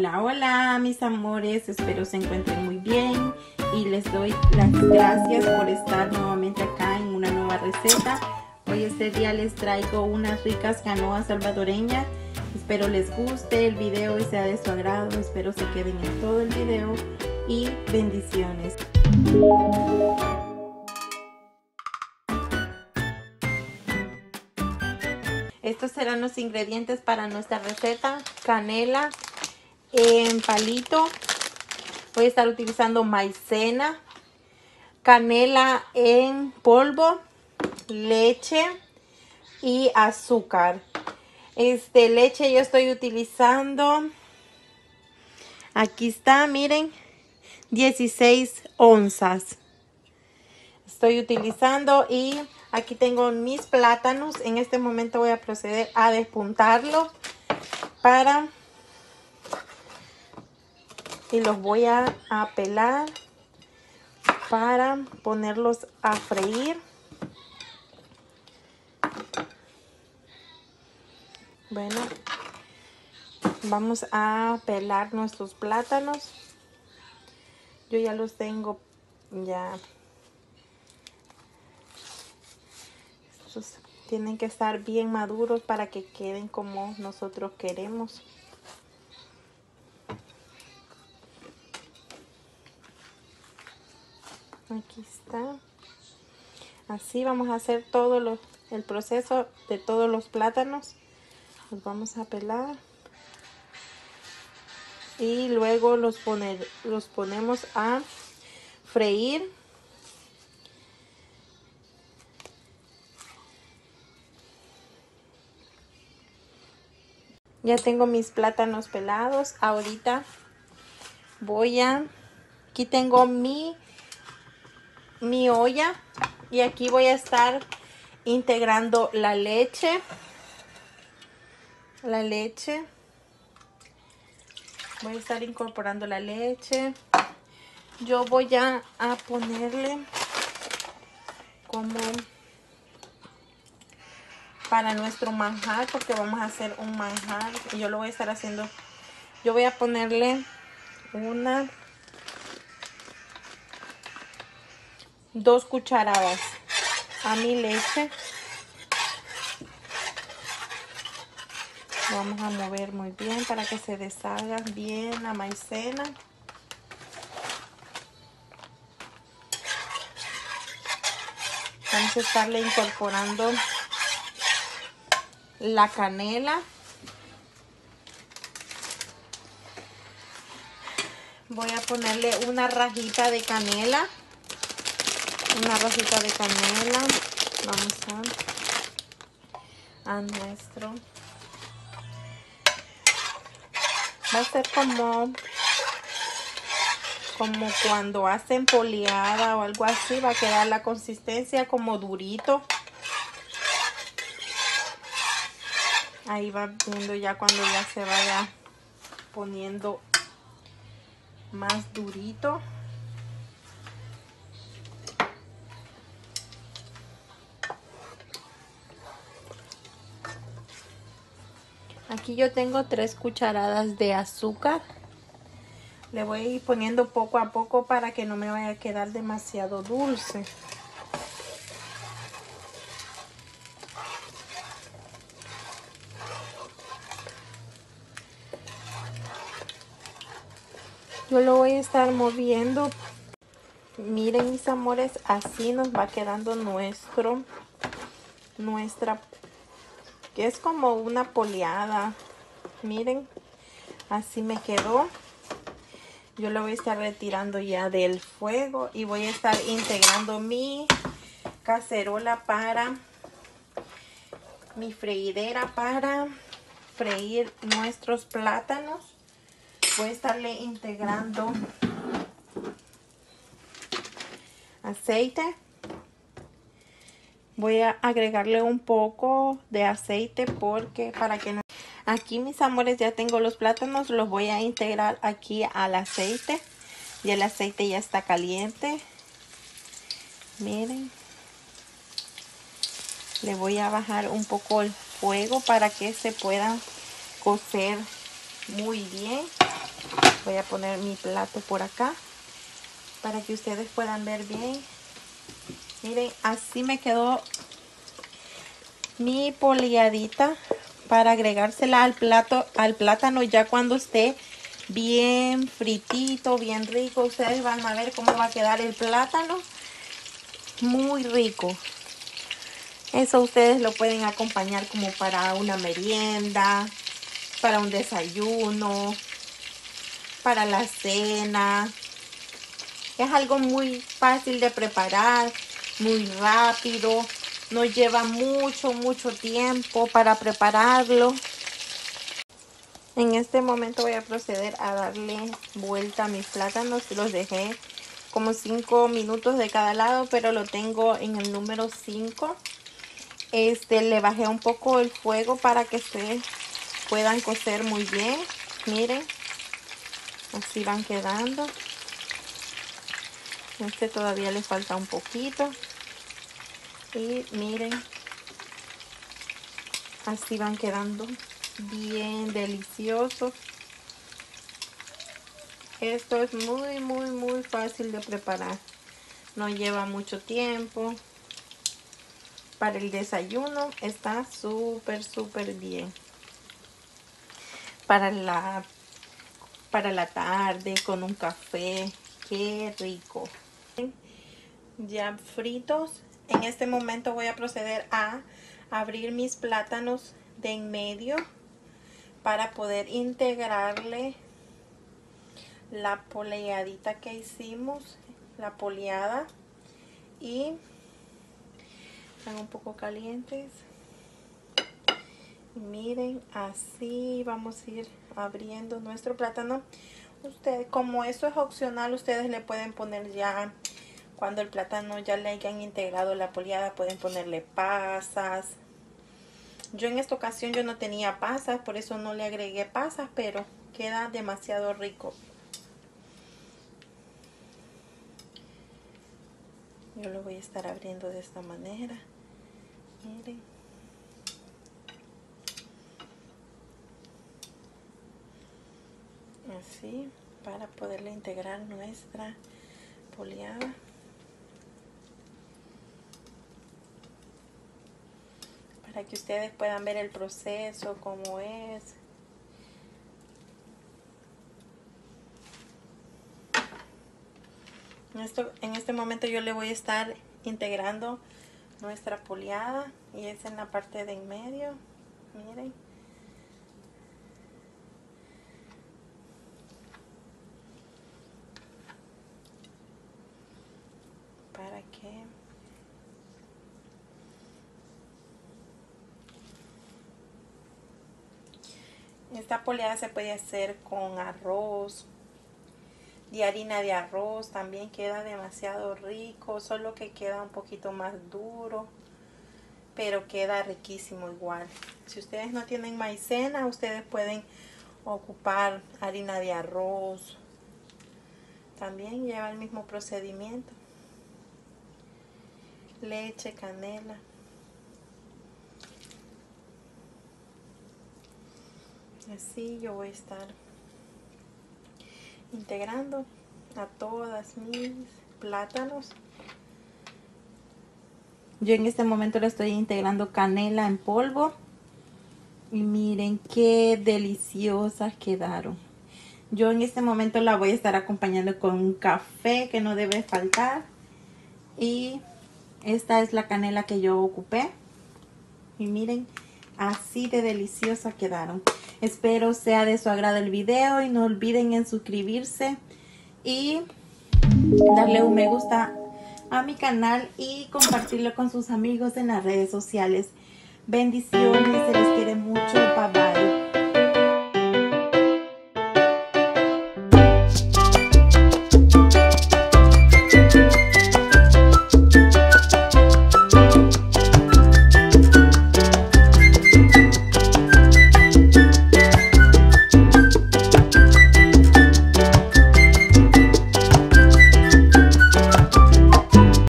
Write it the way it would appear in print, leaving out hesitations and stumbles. Hola, hola mis amores, espero se encuentren muy bien y les doy las gracias por estar nuevamente acá en una nueva receta. Hoy este día les traigo unas ricas canoas salvadoreñas, espero les guste el video y sea de su agrado, espero se queden en todo el video y bendiciones. Estos serán los ingredientes para nuestra receta: canela, en palito, voy a estar utilizando maicena, canela en polvo, leche y azúcar. Leche yo estoy utilizando, aquí está, miren, 16 onzas estoy utilizando. Y aquí tengo mis plátanos. En este momento voy a proceder a despuntarlos y los voy a pelar para ponerlos a freír. Bueno, vamos a pelar nuestros plátanos. Yo ya los tengo, ya. Estos tienen que estar bien maduros para que queden como nosotros queremos. Aquí está. Así vamos a hacer todo el proceso de todos los plátanos. Los vamos a pelar y luego los ponemos a freír. Ya tengo mis plátanos pelados. Ahorita aquí tengo mi olla y aquí voy a estar integrando la leche, voy a estar incorporando la leche. Yo voy a ponerle como para nuestro manjar, porque vamos a hacer un manjar y yo lo voy a estar haciendo. Yo voy a ponerle una 2 cucharadas a mi leche. Vamos a mover muy bien para que se deshaga bien la maicena. Vamos a estarle incorporando la canela. Voy a ponerle una rajita de canela. Vamos a nuestro. Va a ser como cuando hacen poleada o algo así. Va a quedar la consistencia como durito. Ahí va viendo ya cuando ya se vaya poniendo más durito. Aquí yo tengo 3 cucharadas de azúcar. Le voy a ir poniendo poco a poco para que no me vaya a quedar demasiado dulce. Yo lo voy a estar moviendo. Miren mis amores, así nos va quedando nuestra que es como una poleada. Miren, así me quedó. Yo lo voy a estar retirando ya del fuego y voy a estar integrando mi cacerola para mi freidera para freír nuestros plátanos. Voy a estarle integrando aceite. Voy a agregarle un poco de aceite para que no... Aquí mis amores ya tengo los plátanos, los voy a integrar aquí al aceite. Y el aceite ya está caliente. Miren. Le voy a bajar un poco el fuego para que se pueda cocer muy bien. Voy a poner mi plato por acá para que ustedes puedan ver bien. Miren, así me quedó mi poleadita para agregársela al plato, al plátano, ya cuando esté bien fritito, bien rico. Ustedes van a ver cómo va a quedar el plátano. Muy rico. Eso ustedes lo pueden acompañar como para una merienda, para un desayuno, para la cena. Es algo muy fácil de preparar, muy rápido. No lleva mucho tiempo para prepararlo. En este momento voy a proceder a darle vuelta a mis plátanos. Los dejé como 5 minutos de cada lado, pero lo tengo en el número 5. Le bajé un poco el fuego para que se puedan cocer muy bien. Miren, así van quedando. Todavía le falta un poquito. Y miren, así van quedando bien deliciosos. Esto es muy fácil de preparar. No lleva mucho tiempo. Para el desayuno está súper bien. Para la tarde con un café. ¡Qué rico! Ya fritos. En este momento voy a proceder a abrir mis plátanos de en medio para poder integrarle la poleadita que hicimos, la poleada. Y están un poco calientes. Miren, así vamos a ir abriendo nuestro plátano. Ustedes, como eso es opcional, ustedes le pueden poner ya, cuando el plátano ya le hayan integrado la poleada, pueden ponerle pasas. Yo en esta ocasión yo no tenía pasas, por eso no le agregué pasas, pero queda demasiado rico. Yo lo voy a estar abriendo de esta manera. Miren. Así, para poderle integrar nuestra poleada. Para que ustedes puedan ver el proceso, cómo es. En este momento yo le voy a estar integrando nuestra poleada. Y es en la parte de en medio. Miren. Para que esta poleada se puede hacer con arroz, de harina de arroz, también queda demasiado rico, solo que queda un poquito más duro, pero queda riquísimo igual. Si ustedes no tienen maicena, ustedes pueden ocupar harina de arroz, también lleva el mismo procedimiento. Leche, canela. Así yo voy a estar integrando a todas mis plátanos. Yo en este momento le estoy integrando canela en polvo. Y miren qué deliciosas quedaron. Yo en este momento la voy a estar acompañando con un café que no debe faltar. Y esta es la canela que yo ocupé. Y miren, así de deliciosa quedaron. Espero sea de su agrado el video y no olviden en suscribirse y darle un me gusta a mi canal y compartirlo con sus amigos en las redes sociales. Bendiciones, se les quiere mucho, bye bye.